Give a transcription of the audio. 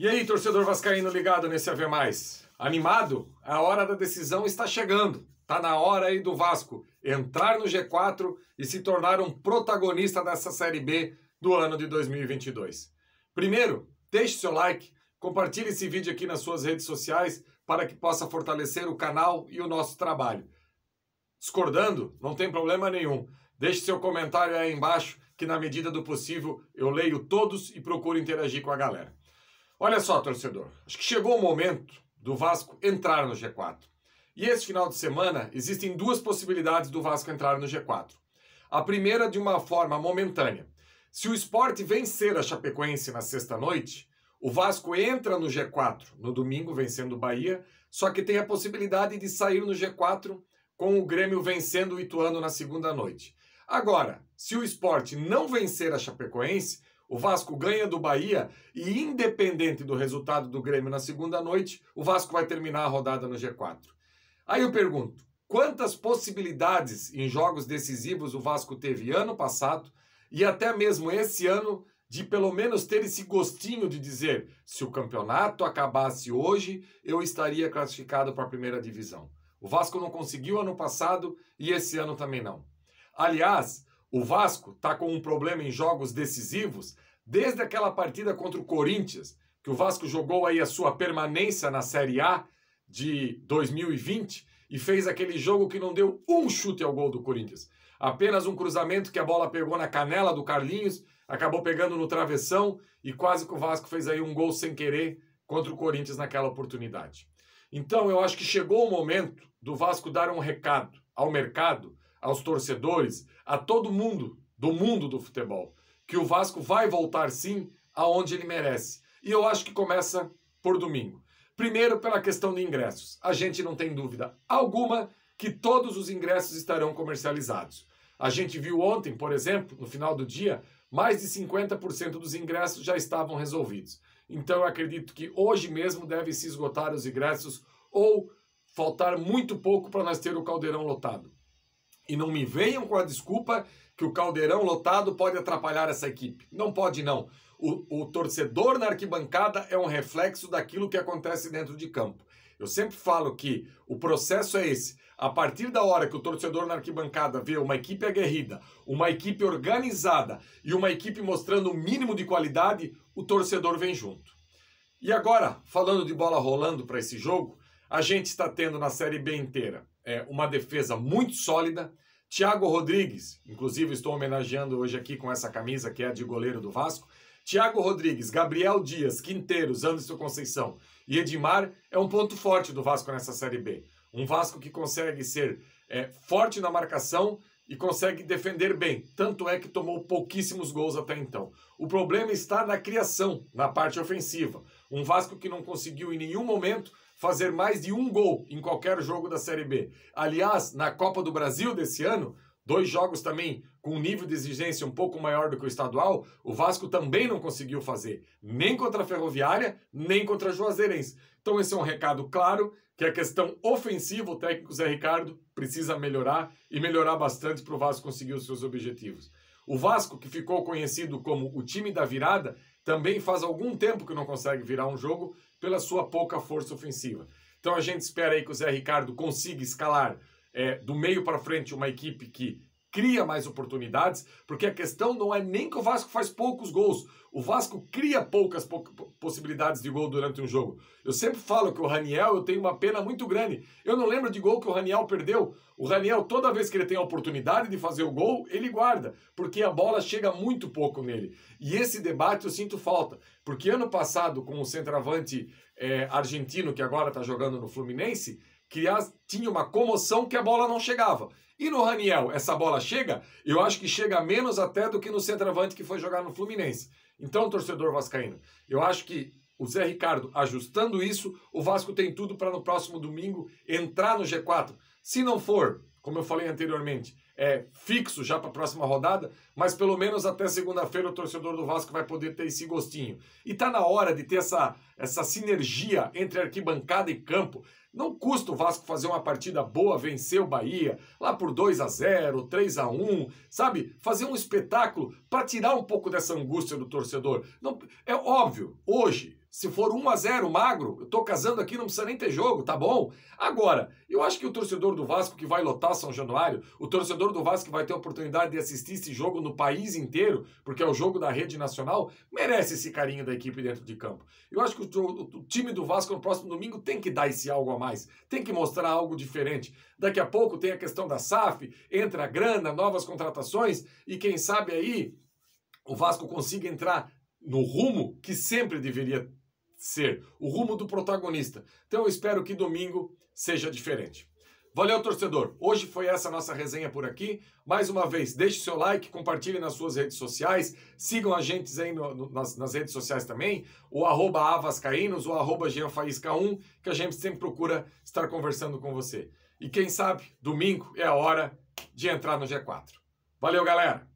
E aí, torcedor vascaíno ligado nesse AV+. Animado? A hora da decisão está chegando. Tá na hora aí do Vasco entrar no G4 e se tornar um protagonista dessa Série B do ano de 2022. Primeiro, deixe seu like, compartilhe esse vídeo aqui nas suas redes sociais para que possa fortalecer o canal e o nosso trabalho. Discordando? Não tem problema nenhum. Deixe seu comentário aí embaixo que, na medida do possível, eu leio todos e procuro interagir com a galera. Olha só, torcedor, acho que chegou o momento do Vasco entrar no G4. E esse final de semana existem duas possibilidades do Vasco entrar no G4. A primeira de uma forma momentânea. Se o Sport vencer a Chapecoense na sexta-noite, o Vasco entra no G4 no domingo, vencendo o Bahia, só que tem a possibilidade de sair no G4 com o Grêmio vencendo o Ituano na segunda-noite. Agora, se o Sport não vencer a Chapecoense, o Vasco ganha do Bahia e, independente do resultado do Grêmio na segunda noite, o Vasco vai terminar a rodada no G4. Aí eu pergunto, quantas possibilidades em jogos decisivos o Vasco teve ano passado e até mesmo esse ano de pelo menos ter esse gostinho de dizer: se o campeonato acabasse hoje, eu estaria classificado para a primeira divisão. O Vasco não conseguiu ano passado e esse ano também não. Aliás, o Vasco está com um problema em jogos decisivos desde aquela partida contra o Corinthians, que o Vasco jogou aí a sua permanência na Série A de 2020 e fez aquele jogo que não deu um chute ao gol do Corinthians. Apenas um cruzamento que a bola pegou na canela do Carlinhos, acabou pegando no travessão e quase que o Vasco fez aí um gol sem querer contra o Corinthians naquela oportunidade. Então eu acho que chegou o momento do Vasco dar um recado ao mercado, aos torcedores, a todo mundo do mundo do futebol, que o Vasco vai voltar sim aonde ele merece. E eu acho que começa por domingo. Primeiro, pela questão de ingressos. A gente não tem dúvida alguma que todos os ingressos estarão comercializados. A gente viu ontem, por exemplo, no final do dia, mais de 50% dos ingressos já estavam resolvidos. Então eu acredito que hoje mesmo deve se esgotar os ingressos ou faltar muito pouco para nós ter o Caldeirão lotado. E não me venham com a desculpa que o Caldeirão lotado pode atrapalhar essa equipe. Não pode, não. O torcedor na arquibancada é um reflexo daquilo que acontece dentro de campo. Eu sempre falo que o processo é esse. A partir da hora que o torcedor na arquibancada vê uma equipe aguerrida, uma equipe organizada e uma equipe mostrando o mínimo de qualidade, o torcedor vem junto. E agora, falando de bola rolando para esse jogo, a gente está tendo na Série B inteira uma defesa muito sólida. Thiago Rodrigues, inclusive estou homenageando hoje aqui com essa camisa que é a de goleiro do Vasco. Thiago Rodrigues, Gabriel Dias, Quinteiros, Anderson Conceição e Edmar é um ponto forte do Vasco nessa Série B. Um Vasco que consegue ser forte na marcação e consegue defender bem. Tanto é que tomou pouquíssimos gols até então. O problema está na criação, na parte ofensiva. Um Vasco que não conseguiu em nenhum momento fazer mais de um gol em qualquer jogo da Série B. Aliás, na Copa do Brasil desse ano, dois jogos também com um nível de exigência um pouco maior do que o estadual, o Vasco também não conseguiu fazer, nem contra a Ferroviária, nem contra a Juazeirense. Então esse é um recado claro, que a questão ofensiva, o técnico Zé Ricardo precisa melhorar, e melhorar bastante para o Vasco conseguir os seus objetivos. O Vasco, que ficou conhecido como o time da virada, também faz algum tempo que não consegue virar um jogo pela sua pouca força ofensiva. Então a gente espera aí que o Zé Ricardo consiga escalar do meio para frente uma equipe que cria mais oportunidades, porque a questão não é nem que o Vasco faz poucos gols, o Vasco cria poucas possibilidades de gol durante um jogo. Eu sempre falo que o Raniel, eu tenho uma pena muito grande, eu não lembro de gol que o Raniel perdeu. O Raniel, toda vez que ele tem a oportunidade de fazer o gol, ele guarda, porque a bola chega muito pouco nele. E esse debate eu sinto falta, porque ano passado, com o centroavante argentino, que agora está jogando no Fluminense, que tinha uma comoção que a bola não chegava. E no Raniel, essa bola chega, eu acho que chega menos até do que no centroavante que foi jogar no Fluminense. Então, torcedor vascaíno, eu acho que o Zé Ricardo, ajustando isso, o Vasco tem tudo para no próximo domingo entrar no G4. Se não for, como eu falei anteriormente, fixo já para a próxima rodada, mas pelo menos até segunda-feira o torcedor do Vasco vai poder ter esse gostinho. E está na hora de ter essa sinergia entre arquibancada e campo. Não custa o Vasco fazer uma partida boa, vencer o Bahia, lá por 2-0, 3-1, sabe? Fazer um espetáculo para tirar um pouco dessa angústia do torcedor. Não, é óbvio, hoje, Se for 1 a 0 magro, eu tô casando aqui, não precisa nem ter jogo, tá bom? Agora, eu acho que o torcedor do Vasco que vai lotar São Januário, o torcedor do Vasco que vai ter a oportunidade de assistir esse jogo no país inteiro, porque é o jogo da rede nacional, merece esse carinho da equipe dentro de campo. Eu acho que o time do Vasco no próximo domingo tem que dar esse algo a mais, tem que mostrar algo diferente. Daqui a pouco tem a questão da SAF, entra a grana, novas contratações, e quem sabe aí o Vasco consiga entrar no rumo que sempre deveria ter. Ser o rumo do protagonista. Então eu espero que domingo seja diferente. Valeu, torcedor! Hoje foi essa nossa resenha por aqui. Mais uma vez, deixe seu like, compartilhe nas suas redes sociais, sigam a gente aí nas redes sociais também, o @avascaínos, o @GeanFaísca1, que a gente sempre procura estar conversando com você. E quem sabe, domingo é a hora de entrar no G4. Valeu, galera!